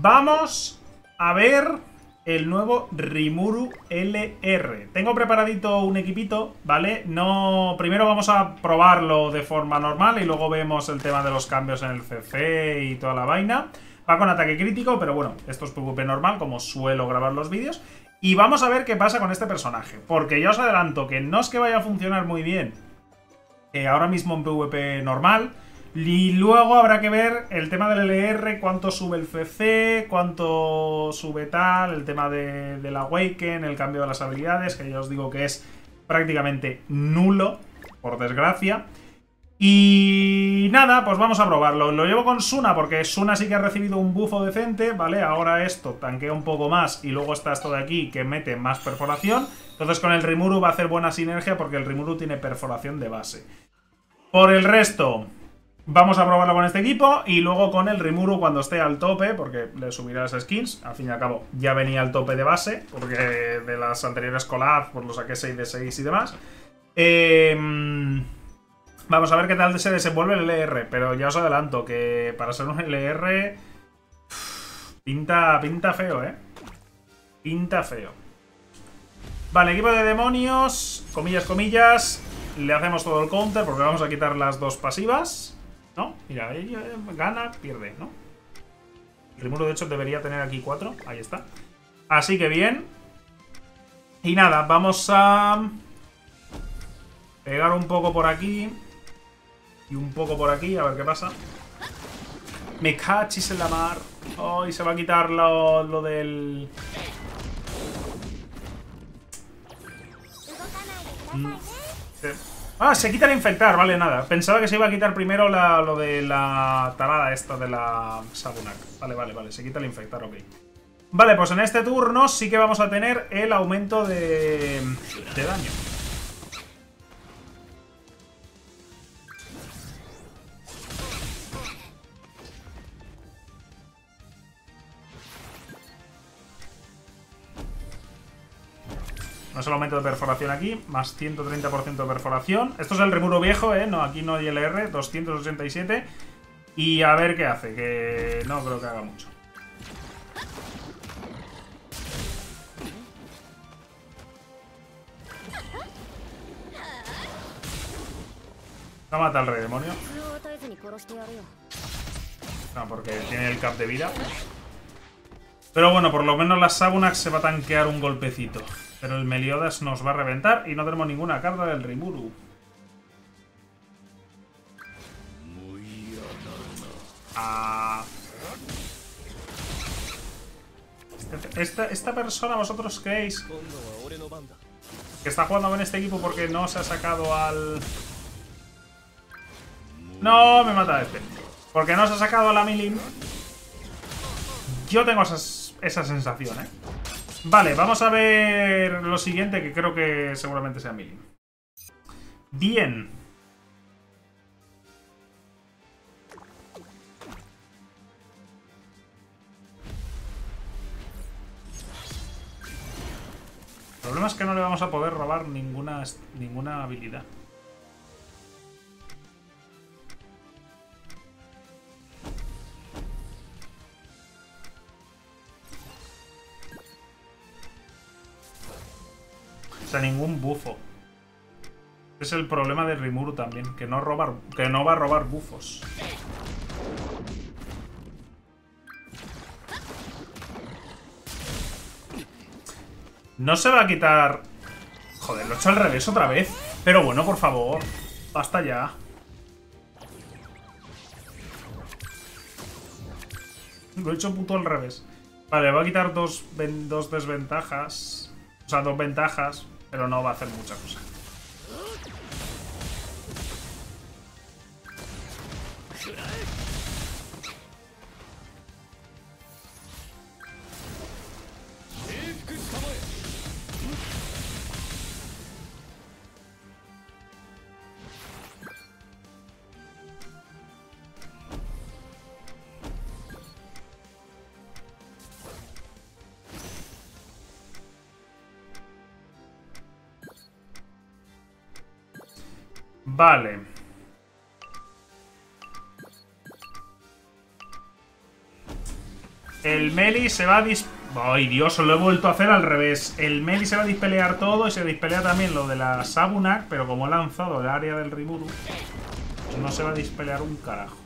Vamos a ver el nuevo Rimuru LR. Tengo preparadito un equipito, ¿vale? No, primero vamos a probarlo de forma normal y luego vemos el tema de los cambios en el CC y toda la vaina. Va con ataque crítico, pero bueno, esto es PvP normal, como suelo grabar los vídeos. Y vamos a ver qué pasa con este personaje, porque ya os adelanto que no es que vaya a funcionar muy bien ahora mismo en PvP normal. Y luego habrá que ver el tema del LR, cuánto sube el CC, cuánto sube tal, el tema del Awaken, el cambio de las habilidades, que ya os digo que es prácticamente nulo, por desgracia. Y nada, pues vamos a probarlo. Lo llevo con Shuna porque Shuna sí que ha recibido un bufo decente, ¿vale? Ahora esto tanquea un poco más y luego está esto de aquí que mete más perforación. Entonces con el Rimuru va a hacer buena sinergia porque el Rimuru tiene perforación de base. Por el resto, vamos a probarlo con este equipo y luego con el Rimuru cuando esté al tope, porque le subirá las skins. Al fin y al cabo ya venía al tope de base, porque de las anteriores collabs pues lo saqué 6 de 6 y demás. Vamos a ver qué tal se desenvuelve el LR, pero ya os adelanto que para ser un LR pinta feo, ¿eh? Pinta feo. Vale, equipo de demonios, comillas, comillas, le hacemos todo el counter porque vamos a quitar las dos pasivas, ¿no? Mira, gana, pierde, ¿no? El Rimuru de hecho debería tener aquí 4, ahí está. Así que bien. Y nada, vamos a pegar un poco por aquí y un poco por aquí, a ver qué pasa. Me cachis en la mar. Oh, y se va a quitar lo del... Ah, se quita el infectar, vale, nada. Pensaba que se iba a quitar primero lo de la tarada esta de la Sabunac. Vale, vale, vale, se quita el infectar, ok. Vale, pues en este turno sí que vamos a tener el aumento de daño. No es el aumento de perforación aquí, más 130% de perforación. Esto es el Rimuru viejo, ¿eh? No, aquí no hay LR, 287. Y a ver qué hace, que no creo que haga mucho. No mata al rey demonio. No, porque tiene el cap de vida. Pero bueno, por lo menos la Sabunax se va a tanquear un golpecito. Pero el Meliodas nos va a reventar y no tenemos ninguna carta del Rimuru. Ah. Esta persona, ¿vosotros creéis que está jugando en este equipo porque no se ha sacado al... No, me mata este. Porque no se ha sacado a la Milim. Yo tengo esa sensación, ¿eh? Vale, vamos a ver lo siguiente, que creo que seguramente sea Milim. Bien. El problema es que no le vamos a poder robar ninguna habilidad. O sea, ningún bufo. Es el problema de Rimuru también, que no va a robar bufos. No se va a quitar... Joder, lo he hecho al revés otra vez. Pero bueno, por favor, basta ya. Lo he hecho puto al revés. Vale, va a quitar dos desventajas. O sea, dos ventajas. Pero no va a hacer mucha cosa. Vale. El Meli se va a dis... ¡Ay, Dios! Lo he vuelto a hacer al revés. El Meli se va a dispelear todo y se dispelea también lo de la Sabunax, pero como ha lanzado el área del Rimuru, no se va a dispelear un carajo.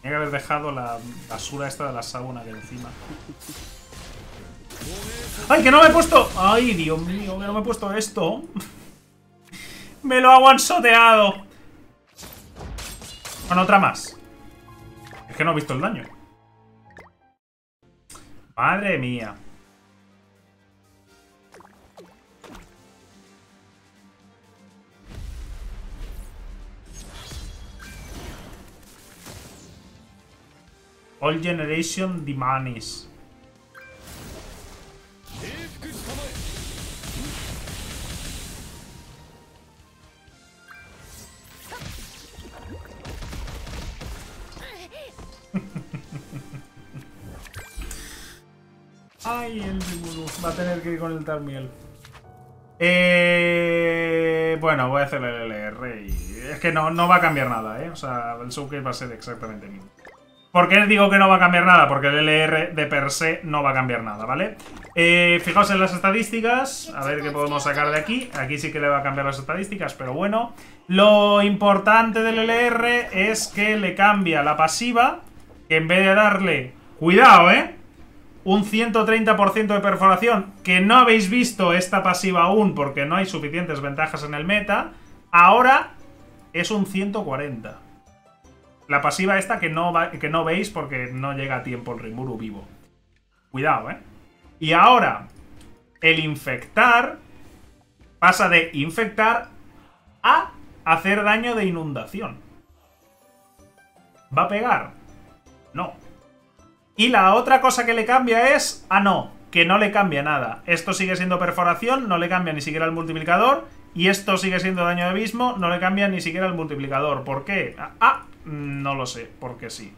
Tenía que haber dejado la basura esta de la Sabunax encima. ¡Ay, que no me he puesto! ¡Ay, Dios mío! Que no me he puesto esto. ¡Me lo ha one-shoteado! Bueno, otra más. Es que no he visto el daño. Madre mía. All Generation Demonies. Ay, el Rimuru va a tener que ir con el Tarmiel. Bueno, voy a hacer el LR y... Es que no va a cambiar nada, ¿eh? O sea, el showcase va a ser exactamente el mismo. ¿Por qué digo que no va a cambiar nada? Porque el LR de per se no va a cambiar nada, ¿vale? Fijaos en las estadísticas. A ver qué podemos sacar de aquí. Aquí sí que le va a cambiar las estadísticas, pero bueno. Lo importante del LR es que le cambia la pasiva. Que en vez de darle... ¡Cuidado, eh! Un 130% de perforación, que no habéis visto esta pasiva aún porque no hay suficientes ventajas en el meta. Ahora es un 140. La pasiva esta que no veis porque no llega a tiempo el Rimuru vivo. Cuidado, ¿eh? Y ahora, el infectar pasa de infectar a hacer daño de inundación. ¿Va a pegar? No. Y la otra cosa que le cambia es... Ah, no, que no le cambia nada. Esto sigue siendo perforación, no le cambia ni siquiera el multiplicador. Y esto sigue siendo daño de abismo, no le cambia ni siquiera el multiplicador. ¿Por qué? Ah, no lo sé, porque sí.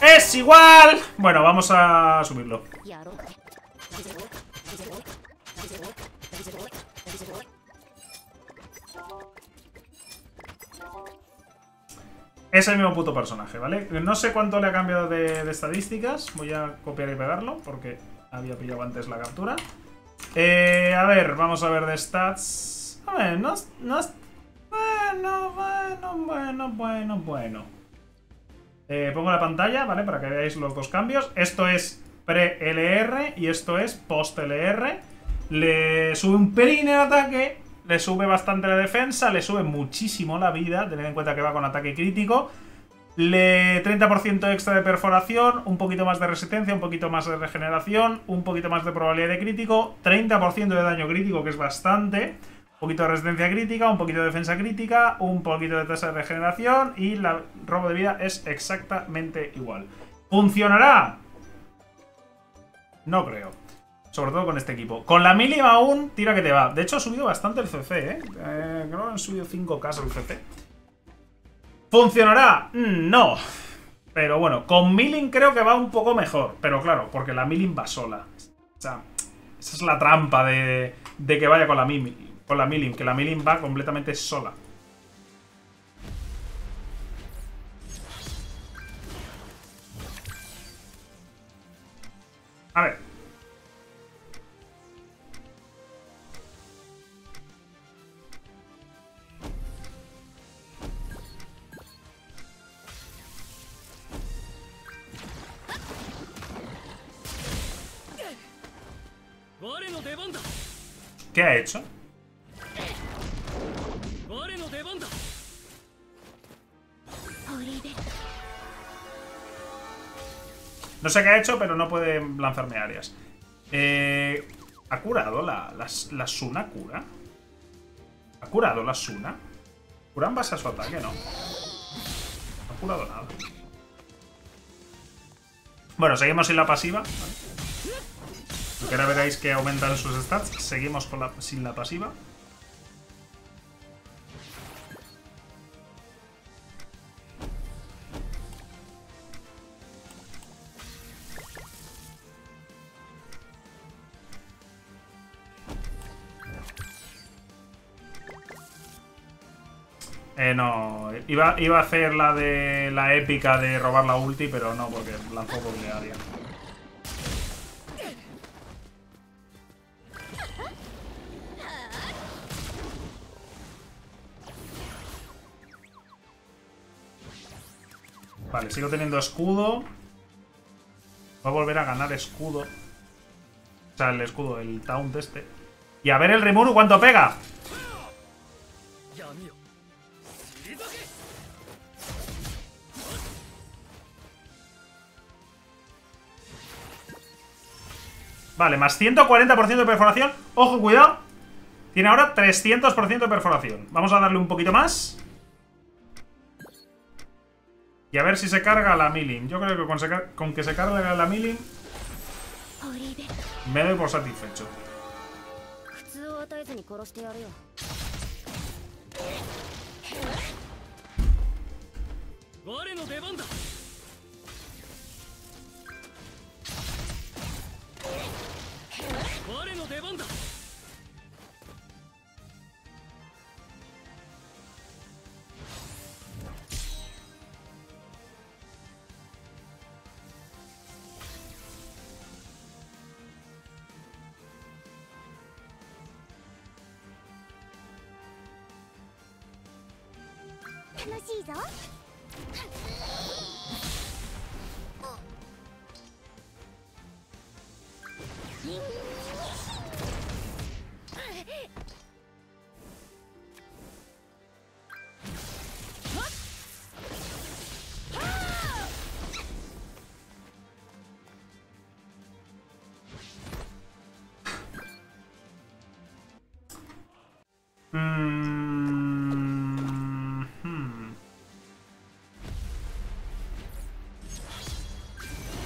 ¡Es igual! Bueno, vamos a subirlo. Es el mismo puto personaje, ¿vale? No sé cuánto le ha cambiado de estadísticas. Voy a copiar y pegarlo porque había pillado antes la captura. A ver, vamos a ver de stats. A ver, no... Bueno. Pongo la pantalla, ¿vale? Para que veáis los dos cambios. Esto es pre-LR y esto es post-LR. Le sube un pelín el ataque, le sube bastante la defensa, le sube muchísimo la vida. Tened en cuenta que va con ataque crítico. Le 30% extra de perforación, un poquito más de resistencia, un poquito más de regeneración, un poquito más de probabilidad de crítico, 30% de daño crítico, que es bastante... Un poquito de resistencia crítica, un poquito de defensa crítica, un poquito de tasa de regeneración y el robo de vida es exactamente igual. ¿Funcionará? No creo. Sobre todo con este equipo. Con la Milim aún tira que te va. De hecho ha subido bastante el CC, ¿eh? Creo que han subido 5K el CC. ¿Funcionará? No. Pero bueno, con Milim creo que va un poco mejor. Pero claro, porque la Milim va sola. O sea, esa es la trampa de que vaya con la Milim. Con la Milim, que la Milim va completamente sola. A ver. ¿Qué ha hecho? No sé qué ha hecho, pero no puede lanzarme áreas. ¿Ha curado la Shuna? ¿Cura? ¿Ha curado la Shuna? ¿Cura en base a su ataque? No. No ha curado nada. Bueno, seguimos sin la pasiva. Porque ahora veréis que aumentan sus stats. Seguimos sin la pasiva. No, iba a hacer la de la épica de robar la ulti, pero no, porque lanzó doble área. Vale, sigo teniendo escudo. Voy a volver a ganar escudo. O sea, el escudo, el taunt este. Y a ver el Rimuru cuánto pega. Vale, más 140% de perforación. Ojo, cuidado. Tiene ahora 300% de perforación. Vamos a darle un poquito más. Y a ver si se carga la Milim. Yo creo que con que se cargue la Milim me doy por satisfecho.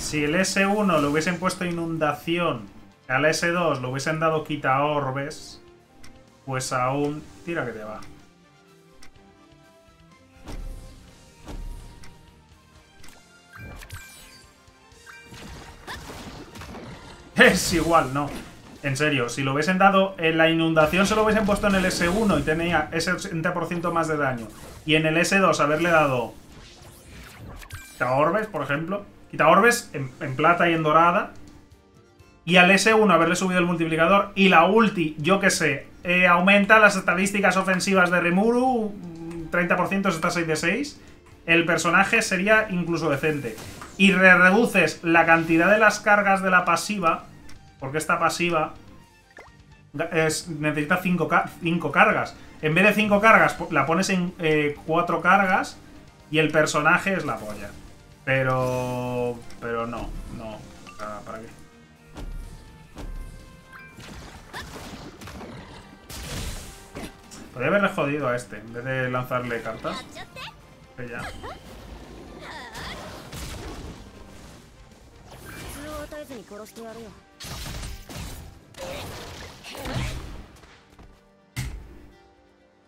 Si el S1 le hubiesen puesto inundación, al S2 le hubiesen dado quita orbes, pues aún... Tira que te va. Es igual, no. En serio, si lo hubiesen dado en la inundación, se lo hubiesen puesto en el S1 y tenía ese 80% más de daño. Y en el S2 haberle dado quita orbes, por ejemplo... Quita orbes en plata y en dorada. Y al S1 haberle subido el multiplicador. Y la ulti, yo que sé, aumenta las estadísticas ofensivas de Rimuru. 30% está 6 de 6. El personaje sería incluso decente. Y reduces la cantidad de las cargas de la pasiva. Porque esta pasiva necesita 5 cargas. En vez de 5 cargas, la pones en 4 cargas. Y el personaje es la polla. Pero no. ¿Para qué? Podría haberle jodido a este, en vez de lanzarle cartas. Que ya.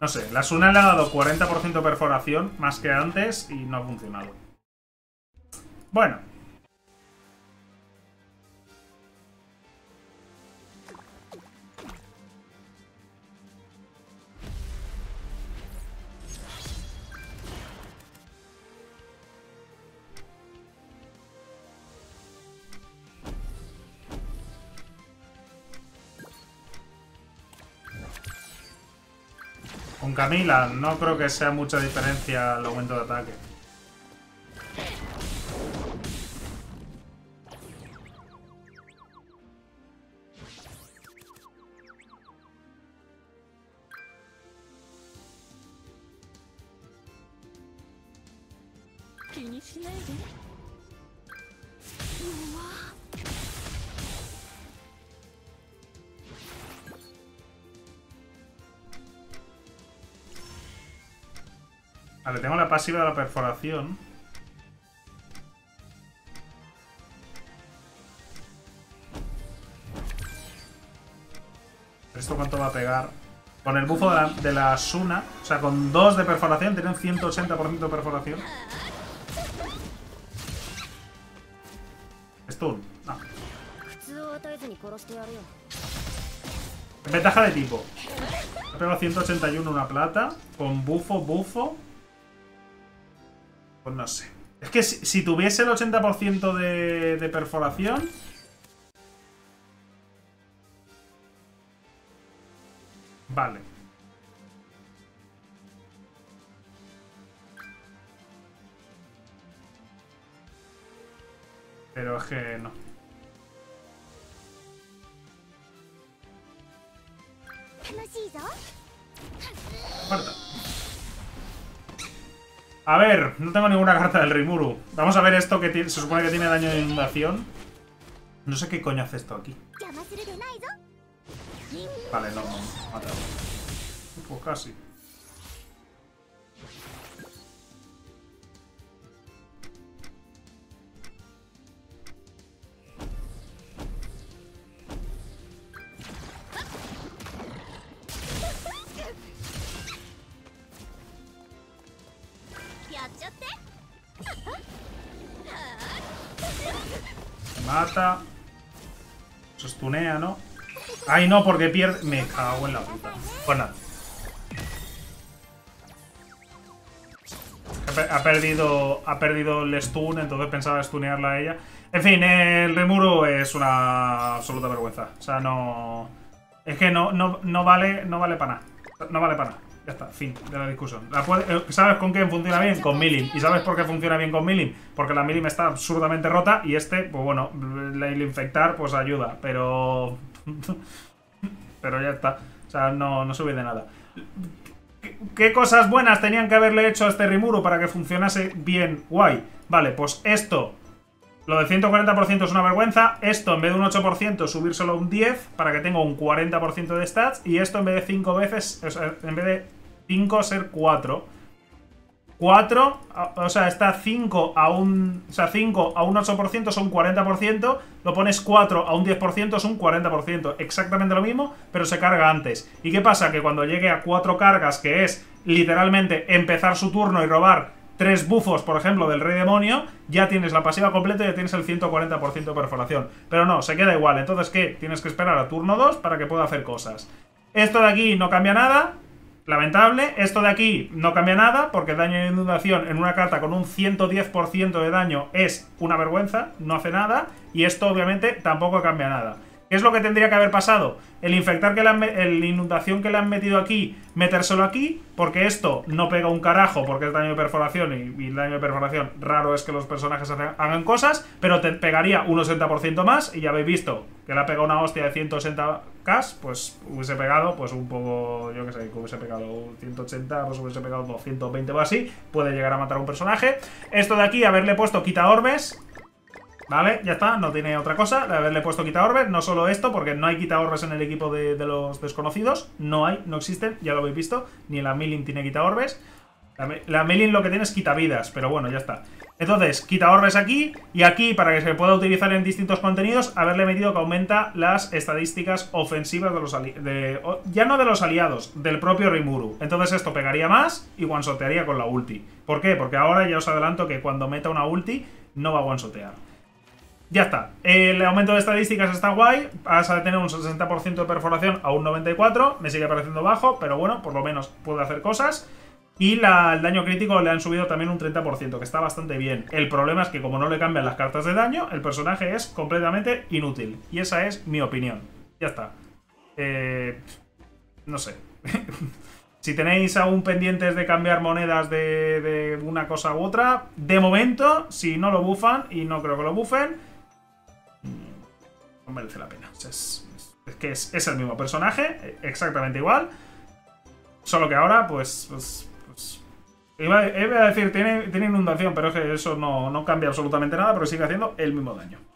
No sé, la Shuna le ha dado 40% de perforación, más que antes, y no ha funcionado. Bueno. Con Camila no creo que sea mucha diferencia el aumento de ataque. Vale, tengo la pasiva de la perforación. ¿Esto cuánto va a pegar? Con el bufo de la Shuna, o sea, con 2 de perforación, tiene un 180% de perforación. Stun. No. Ventaja de tipo. He pegado 181 una plata. Con bufo. Pues no sé. Es que si tuviese el 80% de perforación... Vale. Pero es que no. Aparta. A ver, no tengo ninguna carta del Rimuru. Vamos a ver esto que se supone que tiene daño de inundación. No sé qué coño hace esto aquí. Vale, no, matado. Pues casi. Mata. Se estunea, ¿no? Ay, no, porque pierde... Me cago en la puta. Pues nada. Ha perdido el stun, entonces pensaba stunearla a ella. En fin, el Rimuru es una absoluta vergüenza. O sea, no... Es que no vale para nada. No vale para nada. Ya está, fin de la discusión. ¿Sabes con quién funciona bien? Con Milim. ¿Y sabes por qué funciona bien con Milim? Porque la Milim está absurdamente rota y este, pues bueno, el infectar pues ayuda, pero... pero ya está. O sea, no sube de nada. ¿Qué cosas buenas tenían que haberle hecho a este Rimuru para que funcionase bien? Guay. Vale, pues esto... Lo de 140% es una vergüenza. Esto en vez de un 8% subir solo un 10 para que tenga un 40% de stats. Y esto en vez de 5 veces, o sea, en vez de 5 ser 4. 4, o sea, está 5 a un 8% son 40%. Lo pones 4 a un 10% es un 40%. Exactamente lo mismo, pero se carga antes. ¿Y qué pasa? Que cuando llegue a 4 cargas, que es literalmente empezar su turno y robar... 3 bufos, por ejemplo, del Rey Demonio, ya tienes la pasiva completa y ya tienes el 140% de perforación. Pero no, se queda igual. Entonces, ¿qué? Tienes que esperar a turno 2 para que pueda hacer cosas. Esto de aquí no cambia nada. Lamentable. Esto de aquí no cambia nada porque daño de inundación en una carta con un 110% de daño es una vergüenza. No hace nada. Y esto, obviamente, tampoco cambia nada. ¿Qué es lo que tendría que haber pasado? El infectar que le han el inundación que le han metido aquí, metérselo aquí, porque esto no pega un carajo, porque es daño de perforación y el daño de perforación raro es que los personajes hagan cosas, pero te pegaría un 80% más y ya habéis visto que le ha pegado una hostia de 180k, pues hubiese pegado, pues un poco, yo qué sé, que hubiese pegado 180, pues hubiese pegado 220 o así, puede llegar a matar a un personaje. Esto de aquí, haberle puesto quita orbes. Vale, ya está, no tiene otra cosa. De haberle puesto quita orbes, no solo esto, porque no hay quita orbes en el equipo de los desconocidos. No hay, no existen, ya lo habéis visto. Ni la Milim tiene quita orbes. La Milim lo que tiene es quita vidas, pero bueno, ya está. Entonces, quita orbes aquí. Y aquí, para que se pueda utilizar en distintos contenidos, haberle metido que aumenta las estadísticas ofensivas de los ya no de los aliados, del propio Rimuru. Entonces esto pegaría más y one-shotearía con la ulti. ¿Por qué? Porque ahora ya os adelanto que cuando meta una ulti no va a one-shotear. Ya está, el aumento de estadísticas está guay, vas a tener un 60% de perforación a un 94, me sigue pareciendo bajo, pero bueno, por lo menos puede hacer cosas. Y el daño crítico le han subido también un 30%, que está bastante bien. El problema es que como no le cambian las cartas de daño, el personaje es completamente inútil. Y esa es mi opinión. Ya está. No sé. Si tenéis aún pendientes de cambiar monedas de una cosa u otra, de momento, si no lo bufan, y no creo que lo bufen... No merece la pena. Es que es el mismo personaje, exactamente igual. Solo que ahora, pues iba a decir, tiene inundación, pero es que eso no cambia absolutamente nada, pero sigue haciendo el mismo daño.